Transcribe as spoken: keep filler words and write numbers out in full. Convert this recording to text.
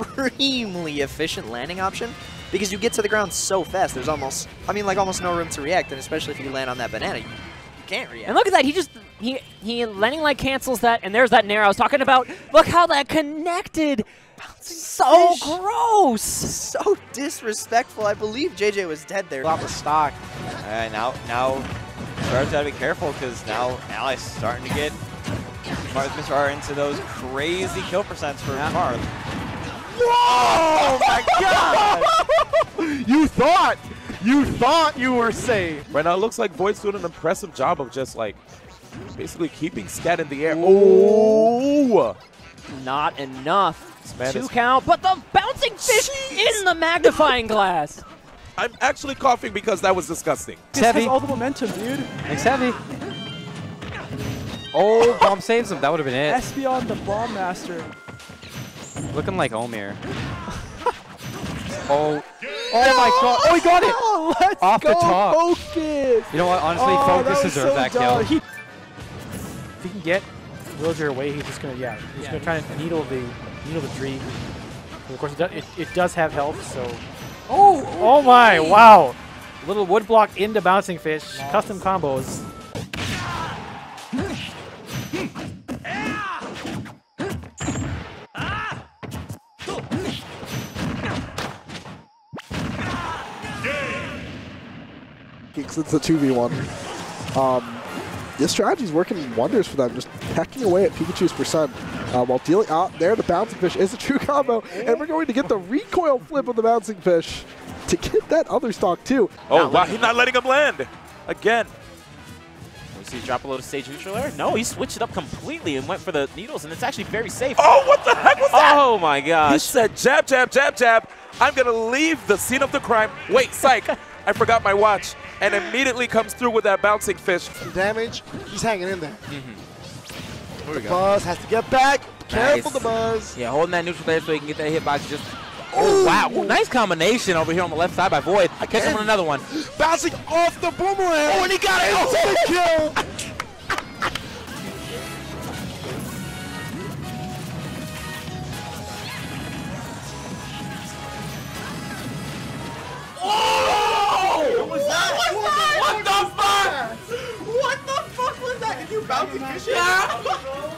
extremely efficient landing option because you get to the ground so fast. There's almost, I mean, like almost no room to react, and especially if you land on that banana, you, you can't react. And look at that. He just, he, he landing like cancels that, and there's that nair I was talking about. Look how that connected. So fish. Gross. So disrespectful. I believe J J was dead there. Off the stock. Uh, now, now, Marth's got to be careful because now Ally's starting to get Mister R into those crazy kill percents for yeah. Marth. Whoa! Oh my God! You thought, you thought you were safe. Right now, it looks like Void's doing an impressive job of just like basically keeping Skat in the air. Ooh! Not enough. Two count, but the bouncing fish Jeez. in the magnifying glass. I'm actually coughing because that was disgusting. This heavy. Has all the momentum, dude. It's heavy. Oh, bomb saves him. That would have been it. Espeon, the bomb master. Looking like Omir. oh. Oh no! My God. Oh, he got it. Oh, let's Off go the top. Focus. You know what? Honestly, oh, Focus deserved that, so that kill. He if he can get Villager away, he's just gonna yeah, he's yeah, gonna try and needle the. Needle the tree. Of course, it does, it, it does have health, so... Oh! Okay. Oh my, wow! Little wood block into bouncing fish. Nice. Custom combos. It's the two v one. Um, this strategy's working wonders for them, just pecking away at Pikachu's percent. Uh, while dealing out there, the bouncing fish is a true combo, and we're going to get the recoil flip of the bouncing fish to get that other stock too. Oh wow, he's not letting him land again. We see he drop a little stage neutral air. No, he switched it up completely and went for the needles, and it's actually very safe. Oh, what the heck was that? Oh my gosh! He said jab, jab, jab, jab. I'm gonna leave the scene of the crime. Wait, psych. I forgot my watch, and immediately comes through with that bouncing fish. Some damage. He's hanging in there. Mm-hmm. The Buzz has to get back. Careful, nice. The Buzz. Yeah, holding that neutral there so he can get that hitbox. Just oh, ooh. Wow. Ooh, nice combination over here on the left side by Void. I catch him on another one. Bouncing off the boomerang. Oh, and he got it. Oh, the kill. Bouncing fish? Yeah!